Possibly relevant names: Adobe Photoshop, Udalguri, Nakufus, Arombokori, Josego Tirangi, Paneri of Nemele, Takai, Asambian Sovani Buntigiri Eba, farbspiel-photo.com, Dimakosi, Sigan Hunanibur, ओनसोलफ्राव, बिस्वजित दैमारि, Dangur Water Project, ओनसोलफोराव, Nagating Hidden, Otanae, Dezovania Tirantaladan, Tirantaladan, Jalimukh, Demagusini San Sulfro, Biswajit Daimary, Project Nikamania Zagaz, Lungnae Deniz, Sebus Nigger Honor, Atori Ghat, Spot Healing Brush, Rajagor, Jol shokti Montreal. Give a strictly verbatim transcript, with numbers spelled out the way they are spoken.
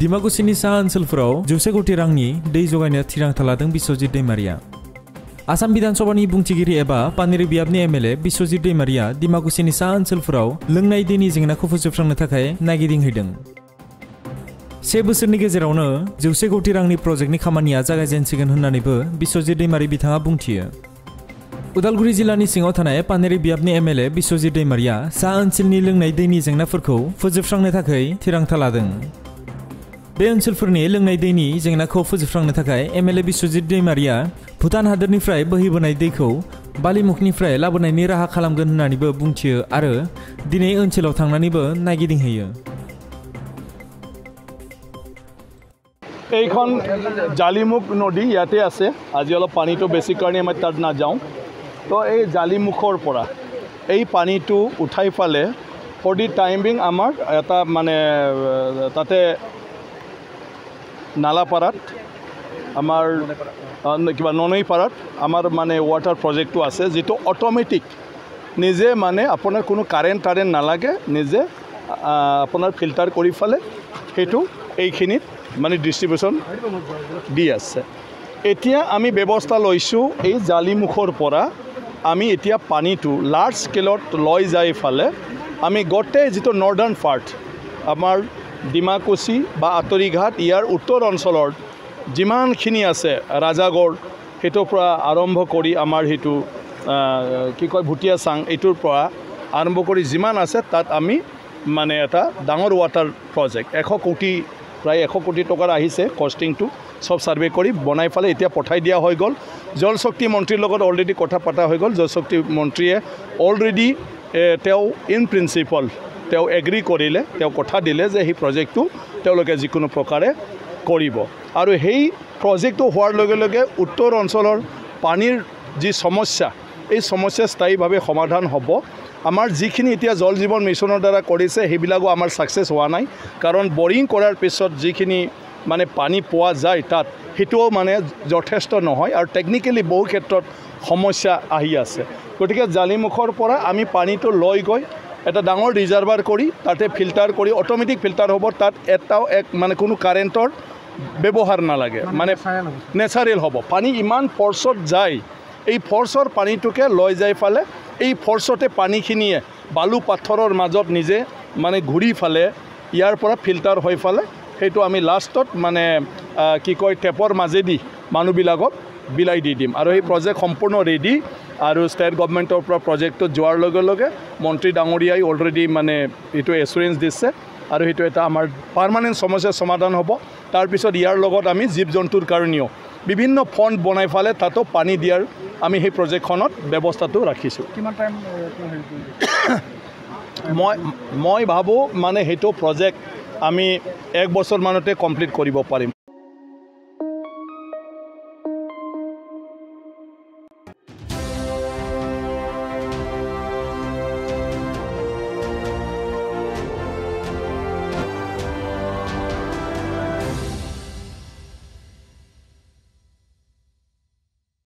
Demagusini San Sulfro, Josego Tirangi, Dezovania Tirantaladan Biswajit Daimary. Asambian Sovani Buntigiri Eba, Paneri of Nemele, Biswajit Daimary, Demagusini San Sulfro, Lungnae Deniz and Nakufus from Takai, Nagating Hidden. Sebus Nigger Honor, Josego Tirangi Project Nikamania Zagaz and Sigan Hunanibur, Biswajit Daimary Bitanga Buntia. Udalguri Zilani Sing Otanae, Paneri of Nemele, Biswajit Daimary, San Silni Lungnae Deniz and Nafurko, Fuzif from Takai, Tirantaladan. बे ओनसोलफोरनि लोंनाय दैनि जेंनाखौ फोजोबस्रांनो थाखाय MLA Biswajit दैमारीया Bhutan हादोरनिफ्राय बोहैबोनाय दैखौ बालिमुखनिफ्राय लाबोनायनि राहा खालामगोन होननानैबो बुंथियो आरो दिनै ओनसोलाव थांनानैबो नागिदिंहैयो एखन जालिमुख नदी याते আছে আজি অলপ পানীটো বেছি কাৰণে মই তাত না যাওঁ তো এই जालिमुखৰ পৰা এই পানীটো উঠাই পালে ফৰ দি টাইমিং আমাৰ এটা মানে তাতে Nalaparat, Amar Nonoi Parat, Amar Mane water project to assess it automatic. Nize Mane upon a Kunu current current Nalage, Nize upon a filter corifale, Hetu, Ekinit, Mane distribution D S. Etia Ami Bebosta Loisu, E Jalimukhor Pora, Ami Etia Panitu, large scale Loizai Fale, Ami Gote Zito northern part, Amar. Dimakosi ba Atori Ghat iyar uttor onsolor jiman khini ase Rajagor heto pra Arombokori amar hetu ki koy bhutia sang etur pra Arombokori jiman ase tat ami mane eta Dangur Water Project one hundred koti pray one hundred koti tokar ahise costing to sob survey kori bonai phale etia pothai dia hoy gol Jol shokti Montreal logot already kotha pata hoy gol Jol shokti Montreal already teo in principle তেওঁ agree কৰিলে তেওঁ কথা দিলে যে এই প্ৰজেক্টটো তেওঁলোকে যিকোনো প্ৰকাৰে কৰিব আৰু এই প্ৰজেক্টটো হোৱাৰ লগে লগে উত্তৰ অঞ্চলৰ পানীৰ যি সমস্যা এই সমস্যা স্থায়ীভাৱে সমাধান হ'ব আমাৰ যিখিনি এতিয়া জল জীৱন মিছনৰ দ্বাৰা কৰিছে হেবিলাগো আমাৰ সাকসেস হোৱা নাই কাৰণ বৰিং কৰাৰ পিছত যিখিনি মানে পানী পোৱা যায় তাত হেতু মানে যথেষ্ট নহয় আৰু টেকনিক্যালি বহু ক্ষেত্ৰত সমস্যা আহি আছে গতিকে জালিমুখৰ পৰা আমি পানীটো লৈ গৈ এটা ডাঙৰ ৰিজার্ভাৰ কৰি তাতে ফিল্টাৰ কৰি অটোমেটিক ফিল্টাৰ হ'ব তাত এটাও এক মানে কোনো কাৰেন্টৰ ব্যৱহাৰ নালাগে মানে নেচাৰেল হ'ব পানী ইমান ফৰ্ছত যায় এই ফৰ্ছৰ পানীটোকে লৈ যায় ফালে এই ফৰ্ছতে পানীখিনিয়ে বালু পাথৰৰ মাজত নিজে মানে ঘুৰি ফালে ইয়াৰ পৰা ফিল্টাৰ হৈ ফালে সেইটো আমি লাষ্টত মানে কি কয় টেপৰ মাজেদি মানুহবিলাকক বিলাই দি দিম আৰু এই প্ৰজেক্ট সম্পূৰ্ণ ৰেডি आरो स्टेट गवर्नमेंट ऑफ प्रोजेक्ट तो जोर लगे लगे मंत्री डांगोरियाई ऑलरेडी माने इतो एश्योरेंस दिससे आरो इतो एटा आमार परमानेंट समस्या समाधान होबो तार पिছত यार লগত आमी जीव जंतुर कारणियो विभिन्न फन्ड बनाय फाले तातो पानी दियार आमी हे प्रोजेक्ट खनत व्यवस्थातो राखिसु किमान टाइम মই মই ভাবো माने हेतो प्रोजेक्ट आमी एक बसर मानते कमप्लीट करिबो पारिम